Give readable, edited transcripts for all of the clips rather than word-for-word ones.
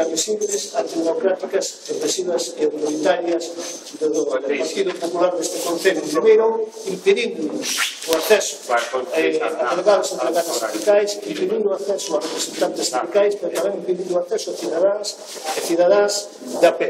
inadmisibles, antidemocráticas, represivas e autoritarias do Partido Popular deste Concello. Primeiro, impedimos o acceso a delegados e delegadas sindicais, impedindo o acceso a representantes sindicais, pero tamén impedindo o acceso a cidadás e cidadás da AP.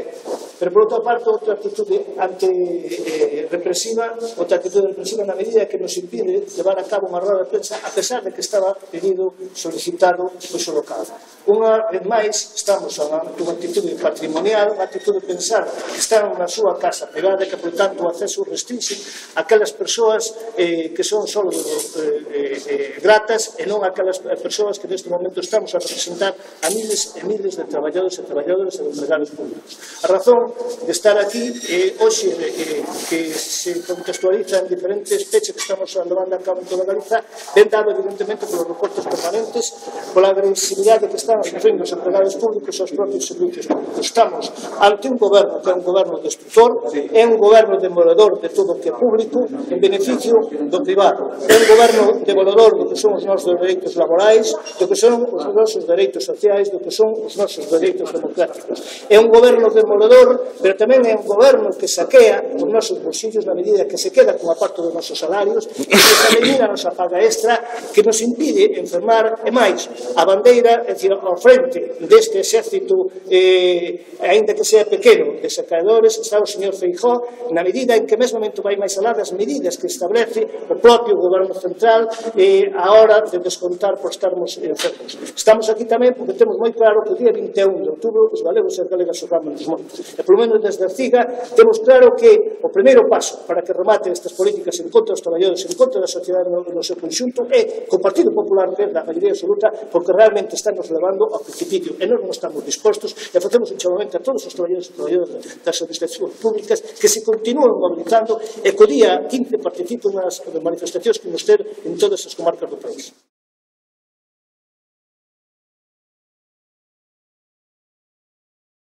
Pero, por outra parte, outra actitude antirrepresiva, na medida que nos impide levar a cabo unha roda de prensa, a pesar de que estaba pedido, solicitado, pois o local. Unha vez máis, estamos a unha actitude patrimonial, unha actitude de pensar que están na súa casa pegada e que, por tanto, o acceso restringe aquelas persoas que son só gratas e non aquelas persoas que neste momento estamos a representar a miles e miles de traballadores e traballadoras e de empregados públicos. A razón de estar aquí hoxe que se contextualiza en diferentes fechas que estamos levando a cabo en toda Galiza, ben dado evidentemente polos recortes permanentes, pola agresividade que están sofrendo os empregados públicos aos propios servicios públicos. Estamos ante un goberno que é un goberno destructor, é un goberno demoledor de todo o que é público en beneficio do privado, é un goberno demoledor do que son os nosos dereitos laborais, do que son os nosos dereitos sociais, do que son os nosos dereitos democráticos. É un goberno demoledor, pero tamén é un goberno que saquea os nosos bolsillos na medida que se queda con a parte dos nosos salarios e que se medida a nosa paga extra, que nos impide enfermar e máis a bandeira, é dicir, ao frente deste exército, ainda que sea pequeno, de sacaedores está o señor Feijóo, na medida en que mesmamente vai máis alá das medidas que establece o propio goberno central a hora de descontar por estarmos enfermos. Estamos aquí tamén porque temos moi claro que o día 21 de outubro os galegos e as galegas soframos nos montes. E, polo menos desde a CIGA, temos claro que o primeiro paso para que rematen estas políticas en contra dos traballadores, en contra da sociedade no seu conxunto, é que o Partido Popular dé a maioría absoluta, porque realmente están nos levando ao precipicio e nós non estamos dispostos, e facemos un chamamento a todos os traballadores e traballadoras das administracións públicas que se continúen mobilizando e que o día 15 participen nas manifestacións que imos ter en todas as comarcas do país.